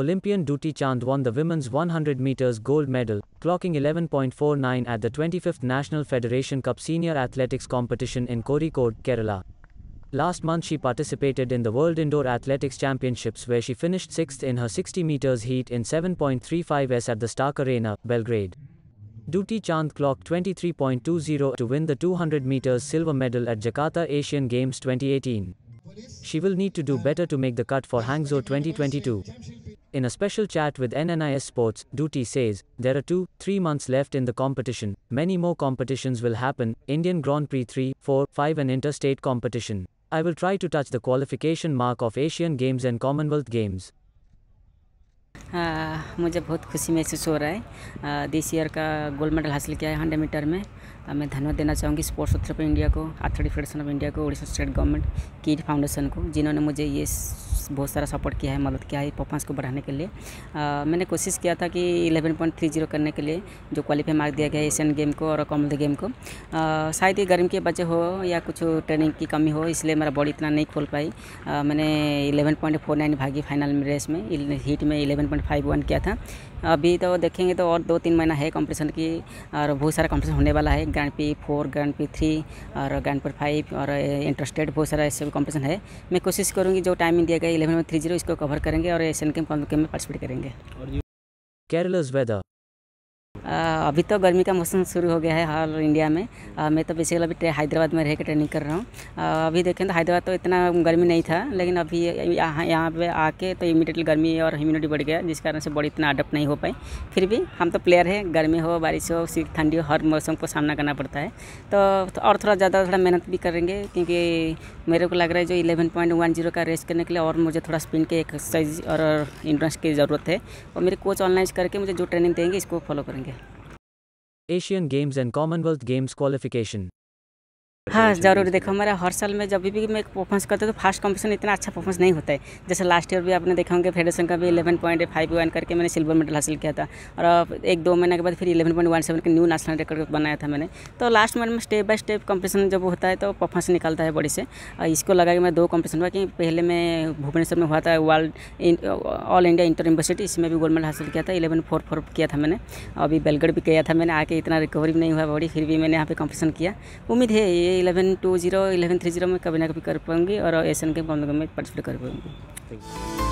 Olympian Dutee Chand won the women's 100 meters gold medal, clocking 11.49 at the 25th National Federation Cup Senior Athletics Competition in Kozhikode, Kerala. Last month she participated in the World Indoor Athletics Championships where she finished 6th in her 60 meters heat in 7.35s at the Stark Arena, Belgrade. Dutee Chand clocked 23.20 to win the 200 meters silver medal at Jakarta Asian Games 2018. She will need to do better to make the cut for Hangzhou 2022. In a special chat with NNIS Sports, Dutee says, "There are 2-3 months left in the competition, many more competitions will happen, Indian Grand Prix 3, 4, 5 and interstate competition. I will try to touch the qualification mark of Asian Games and Commonwealth Games." मुझे बहुत खुशी महसूस हो रहा है। This year का gold medal हासिल किया है 100 मीटर में। मैं धन्यवाद देना चाहूँगी स्पोर्ट्स ऑफ इंडिया को, एथलेटिक फेडरेशन ऑफ इंडिया को, उड़ीसा स्टेट गवर्नमेंट की फाउंडेशन को, जिन्होंने मुझे ये बहुत सारा सपोर्ट किया है, मदद किया है परफॉर्मेंस को बढ़ाने के लिए। मैंने कोशिश किया था कि 11.30 करने के लिए जो क्वालिफाई मार्क दिया गया है एशियन गेम को और कॉमनवेल्थ गेम को। शायद ये गर्मी के वजह हो या कुछ ट्रेनिंग की कमी हो, इसलिए मेरा बॉडी इतना नहीं खोल पाई। मैंने 11.49 भागी फाइनल में रेस में, हीट में 11.51 किया था। अभी तो देखेंगे तो और 2-3 महीना है कॉम्पिटिशन की, और बहुत सारा कॉम्पिटिशन होने वाला है। ग्रैंड प्री 4, ग्रैंड प्री 3 और ग्रैंड प्री 5 और इंटरस्टेट बहुत सारा ऐसे कॉम्पिटिशन है। मैं कोशिश करूँगी जो टाइमिंग दिया गया 11.30 इसको कवर करेंगे और एशियन गेम में पार्टिसिपेट करेंगे। केरला's weather। अभी तो गर्मी का मौसम शुरू हो गया है हाल इंडिया में। मैं तो बेसिकली अभी हैदराबाद में रह के ट्रेनिंग कर रहा हूँ। अभी देखें तो हैदराबाद तो इतना गर्मी नहीं था, लेकिन अभी यहाँ पे आके तो इमीडिएटली गर्मी और ह्यूमिडिटी बढ़ गया, जिस कारण से बॉडी इतना अडप्ट नहीं हो पाई। फिर भी हम तो प्लेयर हैं, गर्मी हो, बारिश हो, शीत, ठंडी हो, हर मौसम को सामना करना पड़ता है। तो और थोड़ा ज़्यादा मेहनत भी करेंगे, क्योंकि मेरे को लग रहा है जो 11.10 का रेस करने के लिए और मुझे थोड़ा स्पिन के एक्सरसाइज और इंड्योरेंस की ज़रूरत है, और मेरे कोच ऑनलाइन करके मुझे जो ट्रेनिंग देंगे इसको फॉलो करेंगे। Asian games and Commonwealth games qualification. हाँ ज़रूर, देखो मेरा हर साल में जब भी मैं परफॉर्मेंस करता हूँ तो फर्स्ट कॉम्पिटिशन इतना अच्छा परफॉर्मेंस नहीं होता है। जैसे लास्ट ईयर भी आपने देखा होंगे फेडरेशन का भी 11.51 करके मैंने सिल्वर मेडल हासिल किया था, और 1-2 महीने के बाद फिर 11.17 का न्यू नेशनल रिकॉर्ड बनाया था मैंने। तो लास्ट मंथ में स्टेप बाय स्टेप कॉम्पिटिशन जब होता है तो परफॉर्मेंस निकलता है बॉडी से। इसको लगा कि मैं 2 कॉम्पिटिशन हुआ कि पहले मैं भुवनेश्वर में हुआ था world all India inter university, इसमें भी गोल्ड मेडल हासिल किया था, 11.44 किया था मैंने। अभी बेलगढ़ भी किया था मैंने, आके इतना रिकवरी भी नहीं हुआ बॉडी, फिर भी मैंने यहाँ पर कॉम्पिटिशन किया। उम्मीद है 11.20 11.30 में कभी ना कभी कर पाऊँगी और एशियन गेम में पार्टिसिपेट कर पाऊँगी।